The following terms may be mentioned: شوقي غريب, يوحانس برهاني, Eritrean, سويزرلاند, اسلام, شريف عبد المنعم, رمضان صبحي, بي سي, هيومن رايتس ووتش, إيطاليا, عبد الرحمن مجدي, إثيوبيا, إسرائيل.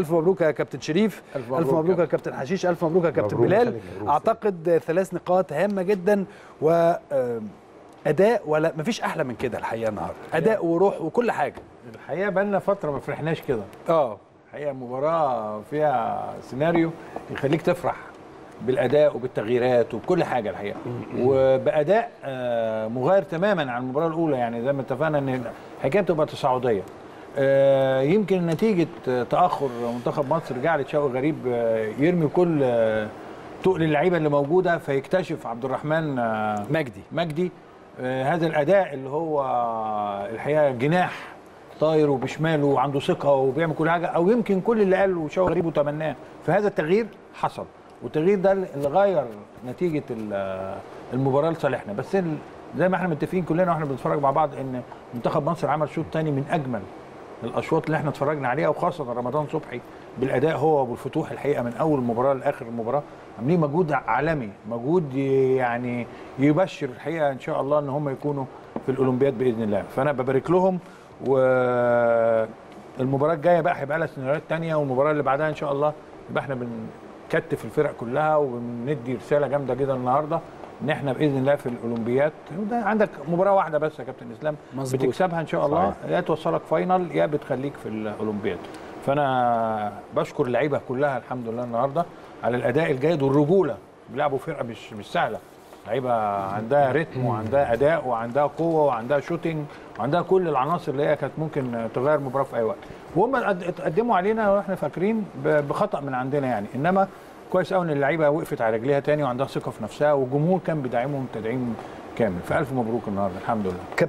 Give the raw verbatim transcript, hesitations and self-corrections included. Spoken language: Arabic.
ألف مبروك يا كابتن شريف، ألف مبروك, ألف مبروك يا كابتن حشيش، ألف مبروك يا كابتن بلال. أعتقد ثلاث نقاط هامة جدا وأداء، ولا مفيش أحلى من كده الحقيقة النهارده، أداء وروح وكل حاجة. الحقيقة بقالنا فترة ما فرحناش كده. أه الحقيقة مباراة فيها سيناريو يخليك تفرح بالأداء وبالتغييرات وبكل حاجة الحقيقة، وبأداء مغاير تماما عن المباراة الأولى. يعني زي ما اتفقنا إن الحكاية بتبقى تصاعدية. يمكن نتيجة تأخر منتخب مصر جعلت شوقي غريب يرمي كل تقل اللعيبة اللي موجودة، فيكتشف عبد الرحمن مجدي مجدي هذا الأداء اللي هو الحقيقة جناح طاير وبشماله وعنده ثقة وبيعمل كل حاجة، أو يمكن كل اللي قاله شوقي غريب وتمناه. فهذا التغيير حصل، والتغيير ده اللي غير نتيجة المباراة لصالحنا. بس زي ما احنا متفقين كلنا واحنا بنتفرج مع بعض إن منتخب مصر عمل شوط تاني من أجمل الاشواط اللي احنا اتفرجنا عليها، وخاصه رمضان صبحي بالاداء هو وابو الفتوح. الحقيقه من اول مباراه لاخر مباراه عاملين مجهود عالمي، مجهود يعني يبشر الحقيقه ان شاء الله ان هم يكونوا في الاولمبياد باذن الله. فانا ببارك لهم، والمباراه الجايه بقى هيبقى لها سيناريوهات ثانيه، والمباراه اللي بعدها ان شاء الله يبقى احنا بنكتف الفرق كلها وبندي رساله جامده جدا النهارده ان احنا باذن الله في الاولمبيات. عندك مباراه واحده بس يا كابتن اسلام مزبوط. بتكسبها ان شاء الله يا توصلك فاينل يا بتخليك في الاولمبيات. فانا بشكر اللعيبه كلها الحمد لله النهارده على الاداء الجيد والرجوله، بيلعبوا فرقه مش مش سهله، لعيبه عندها رتم وعندها اداء وعندها قوه وعندها شوتنج وعندها كل العناصر اللي هي كانت ممكن تغير مباراه في اي وقت. وهم اتقدموا علينا واحنا فاكرين بخطا من عندنا يعني، انما كويس قوي ان اللعيبه وقفت على رجليها تاني وعندها ثقه في نفسها، والجمهور كان بيدعمهم تدعيم كامل. فالف مبروك النهارده الحمد لله.